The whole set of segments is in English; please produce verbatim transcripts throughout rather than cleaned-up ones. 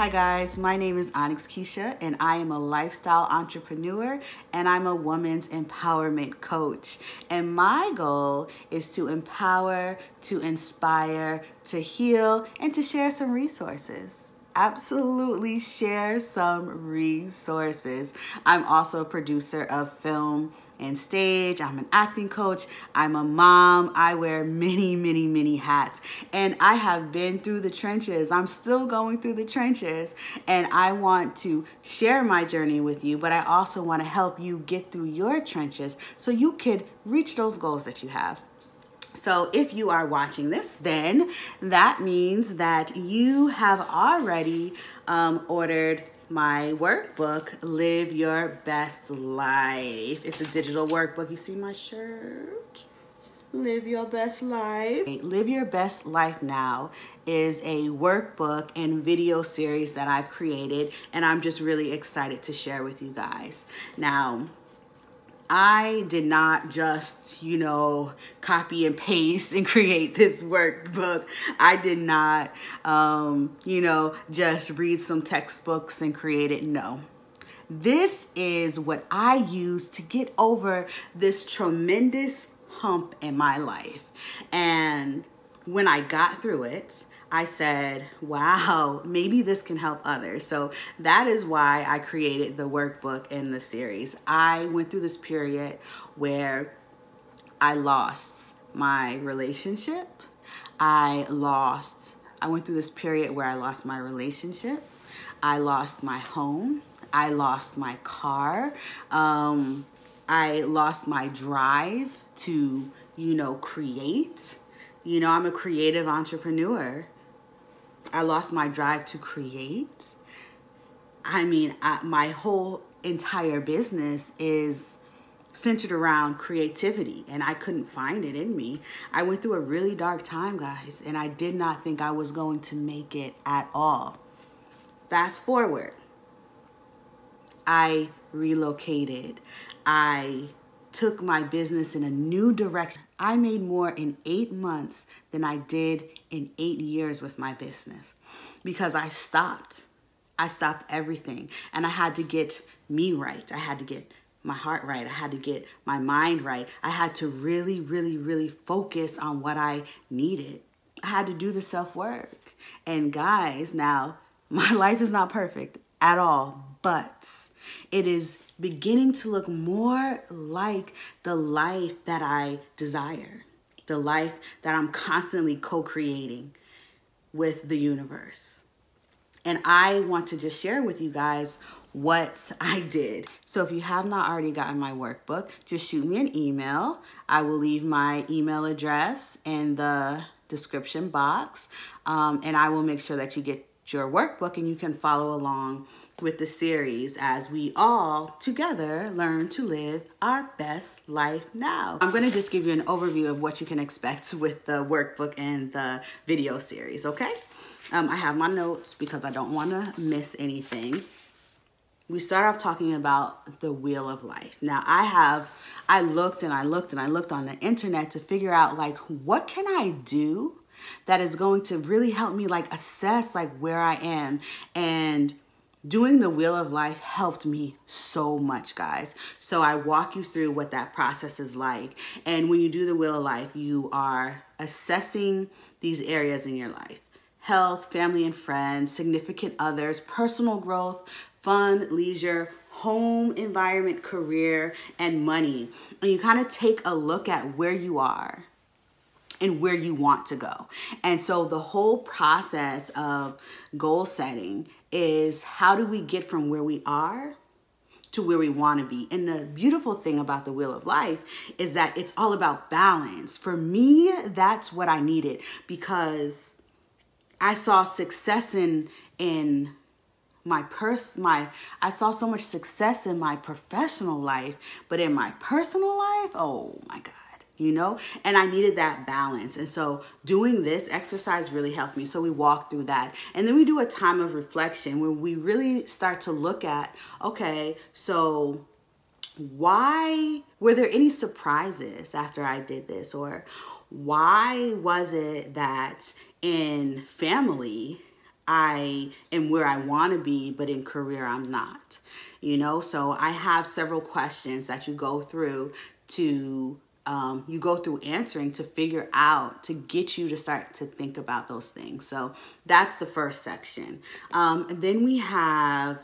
Hi guys, my name is Onyx Keesha and I am a lifestyle entrepreneur and I'm a women's empowerment coach. And my goal is to empower, to inspire, to heal, and to share some resources. Absolutely share some resources. I'm also a producer of film and stage. I'm an acting coach. I'm a mom. I wear many, many, many hats. And I have been through the trenches. I'm still going through the trenches. And I want to share my journey with you, but I also want to help you get through your trenches so you could reach those goals that you have. So if you are watching this, then that means that you have already um, ordered my workbook, Live Your Best Life. It's a digital workbook. You see my shirt? Live Your Best Life. Live Your Best Life Now is a workbook and video series that I've created, and I'm just really excited to share with you guys. Now, I did not just, you know, copy and paste and create this workbook. I did not, um, you know, just read some textbooks and create it. No. This is what I use to get over this tremendous hump in my life. And when I got through it, I said, wow, maybe this can help others. So that is why I created the workbook and the series. I went through this period where I lost my relationship. I lost, I went through this period where I lost my relationship. I lost my home. I lost my car. Um, I lost my drive to, you know, create. You know, I'm a creative entrepreneur. I lost my drive to create. I mean, I, my whole entire business is centered around creativity, and I couldn't find it in me. I went through a really dark time, guys, and I did not think I was going to make it at all. Fast forward, I relocated. I took my business in a new direction. I made more in eight months than I did in eight years with my business because I stopped. I stopped everything, and I had to get me right. I had to get my heart right. I had to get my mind right. I had to really, really, really focus on what I needed. I had to do the self-work. And guys, now my life is not perfect at all, but it is beginning to look more like the life that I desire, the life that I'm constantly co-creating with the universe. And I want to just share with you guys what I did. So if you have not already gotten my workbook, just shoot me an email. I will leave my email address in the description box, um, and I will make sure that you get your workbook and you can follow along with the series as we all together learn to live our best life now. I'm gonna just give you an overview of what you can expect with the workbook and the video series, okay? Um, I have my notes because I don't wanna miss anything. We start off talking about the Wheel of Life. Now I have, I looked and I looked and I looked on the internet to figure out like, what can I do that is going to really help me like assess like where I am, and doing the Wheel of Life helped me so much, guys. So I walk you through what that process is like. And when you do the Wheel of Life, you are assessing these areas in your life: health, family and friends, significant others, personal growth, fun, leisure, home, environment, career, and money. And you kind of take a look at where you are and where you want to go. And so the whole process of goal setting is how do we get from where we are to where we want to be. And the beautiful thing about the Wheel of Life is that it's all about balance. For me, that's what I needed, because I saw success in in my pers my I saw so much success in my professional life, but in my personal life, oh my God. You know, and I needed that balance. And so doing this exercise really helped me. So we walk through that. And then we do a time of reflection where we really start to look at, okay, so why were there any surprises after I did this? Or why was it that in family, I am where I want to be, but in career, I'm not, you know? So I have several questions that you go through to, um, you go through answering to figure out, to get you to start to think about those things. So that's the first section. Um, and then we have,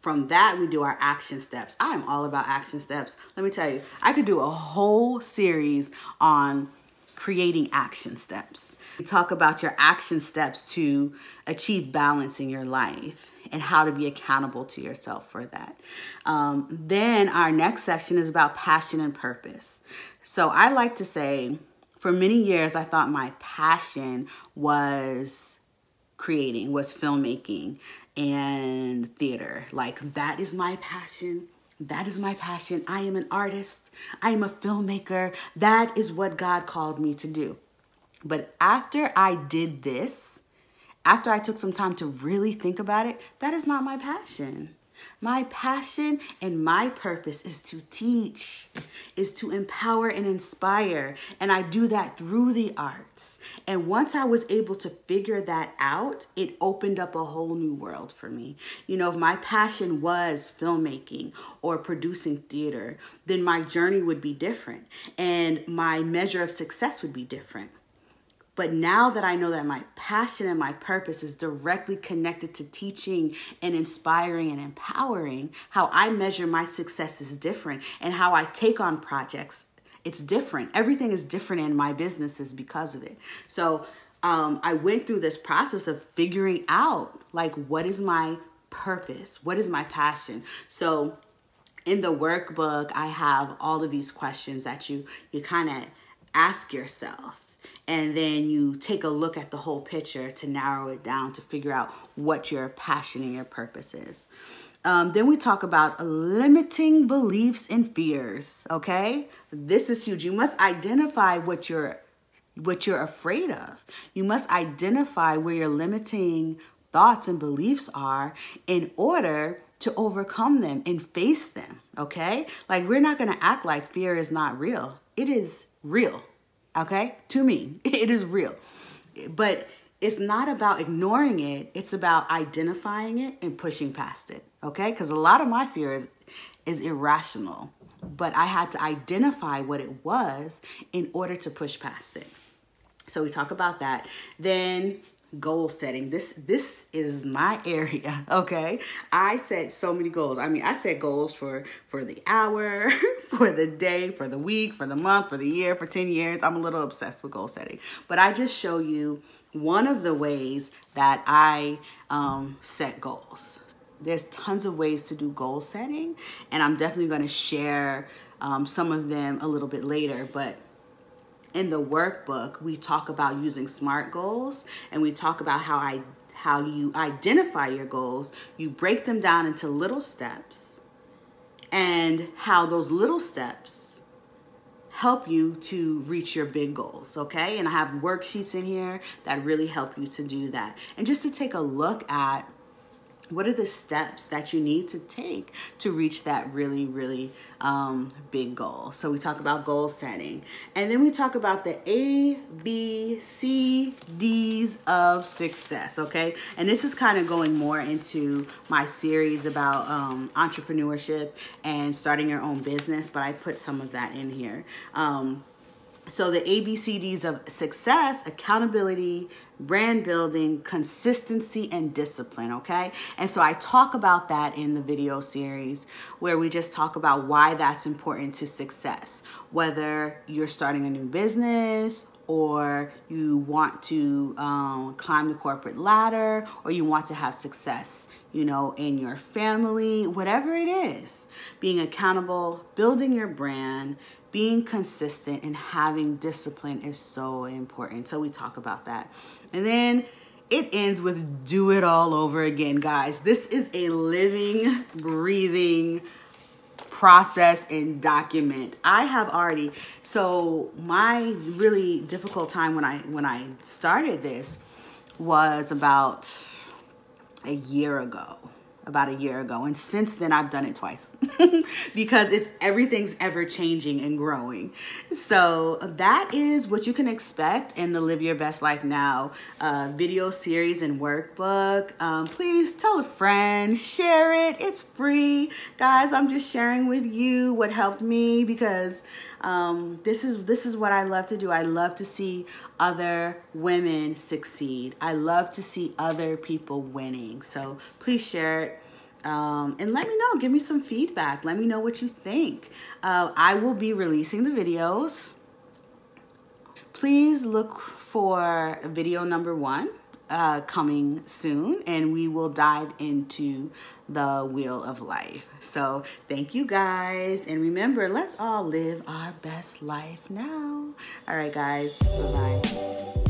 from that, we do our action steps. I'm all about action steps. Let me tell you, I could do a whole series on creating action steps. We talk about your action steps to achieve balance in your life and how to be accountable to yourself for that. Um, then our next section is about passion and purpose. So I like to say, for many years, I thought my passion was creating, was filmmaking and theater. Like, that is my passion. That is my passion. I am an artist. I am a filmmaker. That is what God called me to do. But after I did this, after I took some time to really think about it, that is not my passion. My passion and my purpose is to teach, is to empower and inspire. And I do that through the arts. And once I was able to figure that out, it opened up a whole new world for me. You know, if my passion was filmmaking or producing theater, then my journey would be different and my measure of success would be different. But now that I know that my passion and my purpose is directly connected to teaching and inspiring and empowering, how I measure my success is different, and how I take on projects, it's different. Everything is different in my businesses because of it. So um, I went through this process of figuring out, like, what is my purpose? What is my passion? So in the workbook, I have all of these questions that you, you kind of ask yourself. And then you take a look at the whole picture to narrow it down to figure out what your passion and your purpose is. Um, then we talk about limiting beliefs and fears, okay? This is huge. You must identify what you're, what you're afraid of. You must identify where your limiting thoughts and beliefs are in order to overcome them and face them, okay? Like, we're not going to act like fear is not real. It is real. Okay, to me, it is real. But it's not about ignoring it. It's about identifying it and pushing past it, okay? Because a lot of my fear is, is irrational. But I had to identify what it was in order to push past it. So we talk about that. Then goal setting. This, this is my area, okay? I set so many goals. I mean, I set goals for, for the hour, for the day, for the week, for the month, for the year, for ten years. I'm a little obsessed with goal setting. But I just show you one of the ways that I um, set goals. There's tons of ways to do goal setting, and I'm definitely going to share um, some of them a little bit later. But in the workbook, we talk about using SMART goals, and we talk about how I how you identify your goals, you break them down into little steps, and how those little steps help you to reach your big goals, okay? And I have worksheets in here that really help you to do that. And just to take a look at what are the steps that you need to take to reach that really, really um, big goal. So we talk about goal setting. And then we talk about the A B C Ds of success, okay? And this is kind of going more into my series about um, entrepreneurship and starting your own business, but I put some of that in here. Um, So the A B C Ds of success: accountability, brand building, consistency, and discipline, okay? And so I talk about that in the video series where we just talk about why that's important to success, whether you're starting a new business or you want to um, climb the corporate ladder, or you want to have success, you know, in your family, whatever it is. Being accountable, building your brand, being consistent, and having discipline is so important. So we talk about that. And then it ends with do it all over again, guys. This is a living, breathing process and document. I have already, so my really difficult time when I when I started this was about a year ago. about a year ago. And since then, I've done it twice because it's everything's ever changing and growing. So that is what you can expect in the Live Your Best Life Now uh, video series and workbook. Um, please tell a friend, share it. It's free. Guys, I'm just sharing with you what helped me because um, this is, this is what I love to do. I love to see other women succeed. I love to see other people winning. So please share it. Um, and let me know, give me some feedback. Let me know what you think. Uh, I will be releasing the videos. Please look for video number one uh, coming soon, and we will dive into the Wheel of Life. So thank you guys. And remember, let's all live our best life now. All right, guys, bye-bye.